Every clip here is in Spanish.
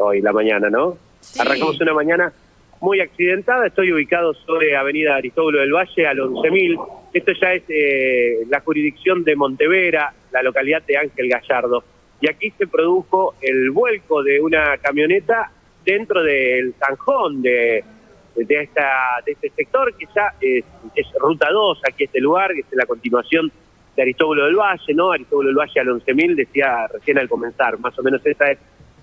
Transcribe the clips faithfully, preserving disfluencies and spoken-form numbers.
Hoy la mañana, ¿no? Sí. Arrancamos una mañana muy accidentada. Estoy ubicado sobre avenida Aristóbulo del Valle al once mil. Esto ya es eh, la jurisdicción de Monte Vera, la localidad de Ángel Gallardo. Y aquí se produjo el vuelco de una camioneta dentro del zanjón de, de, esta, de este sector, que ya es, es Ruta dos, aquí este lugar, que es la continuación de Aristóbulo del Valle, ¿no? Aristóbulo del Valle al once mil, decía recién al comenzar, más o menos esa es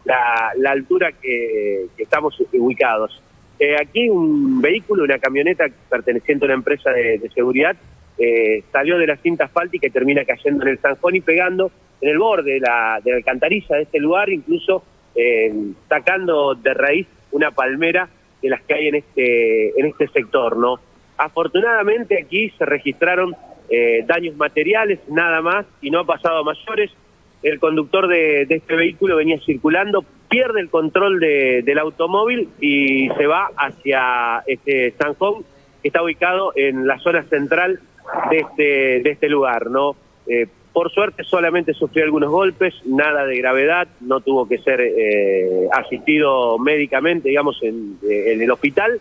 La, la altura que, que estamos ubicados. Eh, aquí un vehículo, una camioneta perteneciente a una empresa de, de seguridad, eh, salió de la cinta asfáltica y termina cayendo en el zanjón y pegando en el borde de la, de la alcantarilla de este lugar, incluso eh, sacando de raíz una palmera de las que hay en este, en este sector, ¿no? Afortunadamente aquí se registraron eh, daños materiales, nada más, y no ha pasado a mayores. El conductor de, de este vehículo venía circulando, pierde el control de, del automóvil y se va hacia este zanjón, que está ubicado en la zona central de este, de este lugar, ¿no? Eh, por suerte solamente sufrió algunos golpes, nada de gravedad, no tuvo que ser eh, asistido médicamente, digamos, en, en el hospital.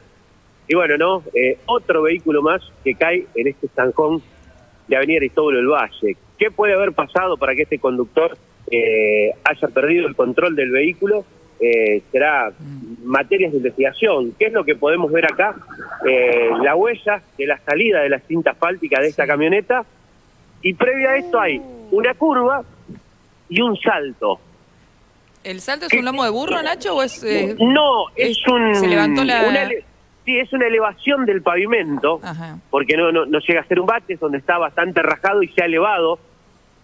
Y bueno, ¿no? Eh, otro vehículo más que cae en este zanjón de avenida Aristóbulo del Valle. ¿Qué puede haber pasado para que este conductor eh, haya perdido el control del vehículo? Eh, será materias de investigación. ¿Qué es lo que podemos ver acá? Eh, la huella de la salida de la cinta asfáltica de esta camioneta, y previa a esto hay una curva y un salto. ¿El salto es un lomo de burro, Nacho? ¿O es, eh, no, es, es un... Se levantó la... Una, sí, es una elevación del pavimento. Ajá. Porque no, no, no llega a ser un bache, es donde está bastante rajado y se ha elevado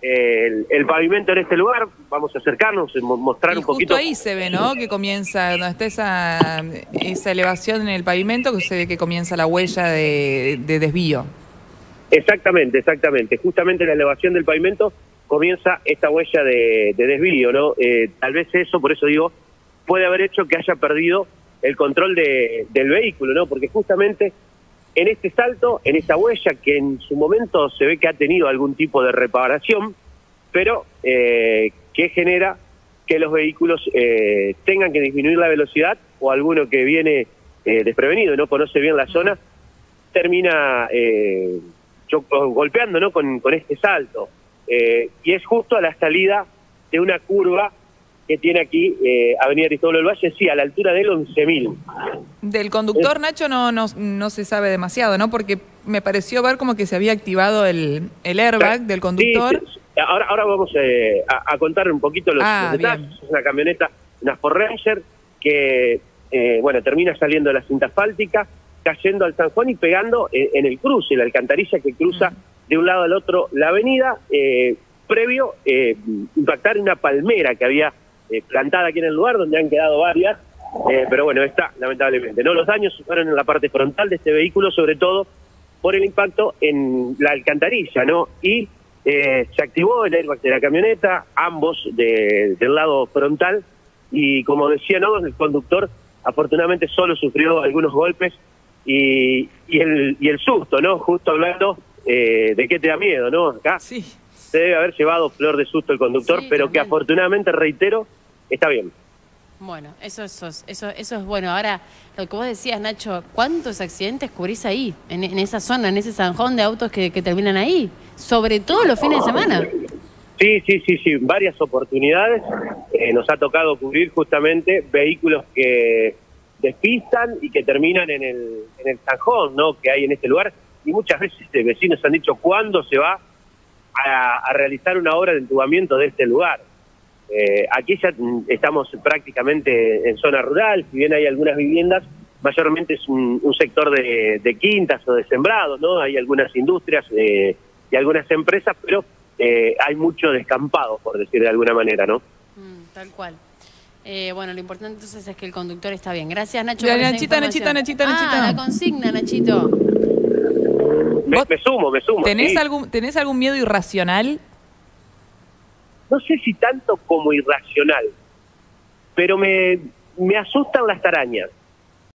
El, el pavimento en este lugar. Vamos a acercarnos, mostrar y un poquito. Justo ahí se ve, ¿no? Que comienza, donde está esa, esa elevación en el pavimento, que se ve que comienza la huella de, de desvío. Exactamente, exactamente. Justamente la elevación del pavimento comienza esta huella de, de desvío, ¿no? Eh, tal vez eso, por eso digo, puede haber hecho que haya perdido el control de, del vehículo, ¿no? Porque justamente en este salto, en esta huella, que en su momento se ve que ha tenido algún tipo de reparación, pero eh, que genera que los vehículos eh, tengan que disminuir la velocidad, o alguno que viene eh, desprevenido, no conoce bien la zona, termina eh, golpeando, ¿no?, con, con este salto. Eh, y es justo a la salida de una curva que tiene aquí eh, avenida Aristóbulo del Valle, sí, a la altura del once mil. Del conductor, Nacho, no, no no se sabe demasiado, ¿no? Porque me pareció ver como que se había activado el, el airbag del conductor. Sí, sí. Ahora, ahora vamos eh, a, a contar un poquito los, ah, los detalles. Es una camioneta, una Ford Ranger, que eh, bueno, termina saliendo de la cinta asfáltica, cayendo al zanjón y pegando en, en el cruce, la alcantarilla que cruza de un lado al otro la avenida, eh, previo eh, impactar una palmera que había Eh, plantada aquí en el lugar, donde han quedado varias, eh, pero bueno, está, lamentablemente, ¿no? Los daños se fueron en la parte frontal de este vehículo, sobre todo por el impacto en la alcantarilla, ¿no? Y eh, se activó el airbag de la camioneta, ambos de, del lado frontal, y como decía, ¿no?, el conductor afortunadamente solo sufrió algunos golpes y, y, el, y el susto, ¿no? Justo hablando eh, de qué te da miedo, ¿no? Acá sí se debe haber llevado flor de susto el conductor, sí, pero también, que afortunadamente, reitero, está bien. Bueno, eso, eso, eso, eso es bueno. Ahora, lo que vos decías, Nacho, ¿cuántos accidentes cubrís ahí, en, en esa zona, en ese zanjón de autos que, que terminan ahí? Sobre todo los fines de semana. Sí, sí, sí, sí. Varias oportunidades. Eh, nos ha tocado cubrir justamente vehículos que despistan y que terminan en el, en el zanjón, ¿no?, que hay en este lugar. Y muchas veces los vecinos han dicho, ¿cuándo se va a, a realizar una obra de entubamiento de este lugar? Eh, aquí ya estamos prácticamente en zona rural, si bien hay algunas viviendas, mayormente es un, un sector de, de quintas o de sembrados, ¿no? Hay algunas industrias eh, y algunas empresas, pero eh, hay mucho descampado, por decir de alguna manera, ¿no? Mm, tal cual. Eh, bueno, lo importante entonces es que el conductor está bien. Gracias, Nacho. La, por Nachita, esa Nachita, Nachita, Nachita. Ah, la consigna, Nachito. Me, me sumo, me sumo. ¿Tenés, sí. algún, ¿Tenés algún miedo irracional? No sé si tanto como irracional, pero me, me asustan las arañas.